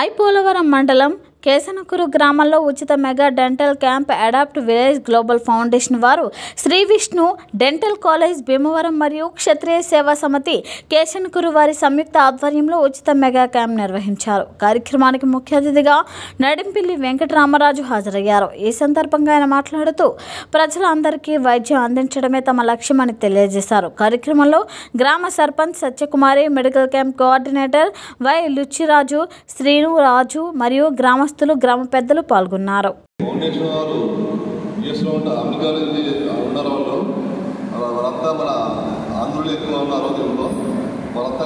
రాయపోలవరం మండలం కేసనకూరు గ్రామంలో ఉచిత mega dental camp adopt village global foundation వారు శ్రీ విష్ణు డెంటల్ కాలేజ్ భీమవరం మరియు క్షత్రియ సేవాసమితి కేసనకూరు వారి సంయుక్త ఆధ్వర్యంలో ఉచిత మెగా క్యాంప్ నిర్వహించారు. కార్యక్రమానికి ముఖ్య అతిథిగా నడింపల్లి వెంకటరామరాజు హాజరయ్యారు. ఈ సందర్భంగా ఆయన మాట్లాడుతూ ప్రజలందరికీ వైద్యం అందించడమే తమ లక్ష్యమని తెలియజేశారు. కార్యక్రమంలో గ్రామ sarpanch Satyakumari, medical camp coordinator Y Lucchiraju, Srinuraju మరియు గ్రామ గ్రామ పెద్దలు పాల్గొన్నారు. వాళ్ళంతా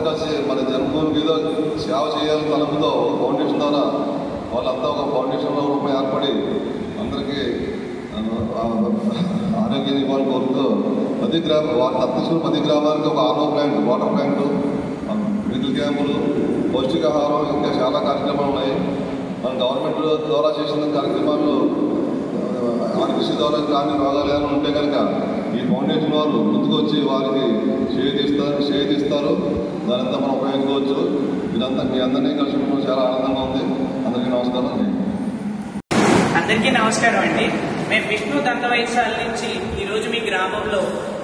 కలిసి మన జన్మభూమి మీద సేవ చేయాలని తలపుతో ఫౌండేషన్ ద్వారా వాళ్ళంతా ఒక ఫౌండేషన్లో రూపం ఏర్పడి అందరికీ ఆరోగ్యం ఇవ్వాలని కోరుతూ ప్రతి గ్రామానికి ఒక ఆరో ప్లాంట్, వాటర్ ప్లాంట్, మెడికల్ క్యాంపులు, పౌష్టికాహారం, ఇంకా చాలా కార్యక్రమాలు ఉన్నాయి. మన గవర్నమెంట్ ద్వారా చేసిన కార్యక్రమాలు ఆర్బీసీ ద్వారా కానీ రోగాలు ఏమైనా ఉంటే కనుక ఈ ఫౌండేషన్ వాళ్ళు ముందుకు వచ్చి వారికి షేర్ చేస్తారు. దానింతా మనం ఉపయోగించుకోవచ్చు. ఇదంతా మీ అందరినీ కలిసి చాలా ఆనందంగా ఉంది. అందరికీ నమస్కారం. అందరికీ నమస్కారం అండి. మేము విష్ణు దంత వైద్యశాల నుంచి ఈరోజు మీ గ్రామంలో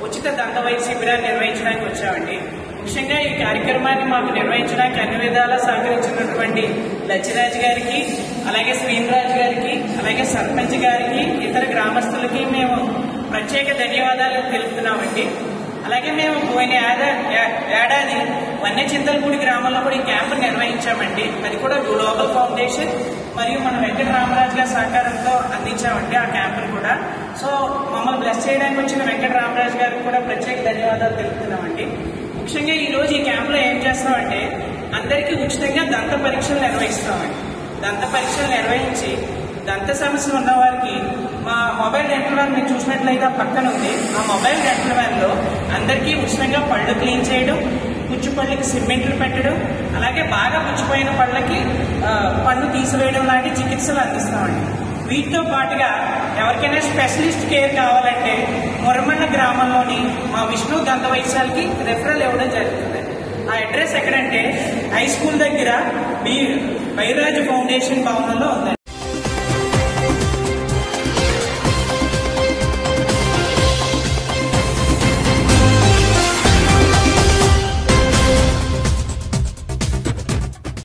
ఉచిత దంత వైద్య శిబిరాన్ని నిర్వహించడానికి వచ్చామండి. ముఖ్యంగా ఈ కార్యక్రమాన్ని మాకు నిర్వహించడానికి అన్ని విధాలా సహకరించినటువంటి లచ్చిరాజు గారికి, అలాగే శ్రీనివాజ్ గారికి, అలాగే సర్పంచ్ గారికి, ఇతర గ్రామస్తులకి మేము ప్రత్యేక ధన్యవాదాలు తెలుపుతున్నామండి. అలాగే మేము పోయిన ఏడాది వన్యచింతలపూడి గ్రామంలో కూడా ఈ క్యాంపు నిర్వహించామండి. అది కూడా గ్లోబల్ ఫౌండేషన్ మరియు మన వెంకటరామరాజు గారి సహకారంతో అందించామండి ఆ క్యాంపును కూడా. సో మమ్మల్ని బ్లెస్ చేయడానికి వచ్చిన వెంకటరామరాజు గారికి కూడా ప్రత్యేక ధన్యవాదాలు తెలుపుతున్నామండి. ముఖ్యంగా ఈరోజు ఈ క్యాంపులో ఏం చేస్తామంటే అందరికీ ఉచితంగా దంత పరీక్షలు నిర్వహిస్తామండి. దంత పరీక్షలు నిర్వహించి దంత సమస్యలు ఉన్న వారికి మా మొబైల్ డెంటల్ వ్యాన్ మీరు చూసినట్లయితే పక్కన ఉంది. ఆ మొబైల్ డెంటల్ వ్యాన్లో అందరికీ ఉచితంగా పళ్ళు క్లీన్ చేయడం, పుచ్చు పళ్ళకి సిమెంట్లు పెట్టడం, అలాగే బాగా పుచ్చిపోయిన పళ్ళకి పళ్ళు తీసివేయడం లాంటి చికిత్సలు అందిస్తామండి. వీటితో పాటుగా ఎవరికైనా స్పెషలిస్ట్ కేర్ కావాలంటే మొరమండ గ్రామంలోని మా విష్ణు దంత వైద్యశాలకి రెఫరల్ ఇవ్వడం జరుగుతుంది. ఆ అడ్రస్ ఎక్కడంటే హై స్కూల్ దగ్గర బైరాజు ఫౌండేషన్ భవనంలో ఉంది.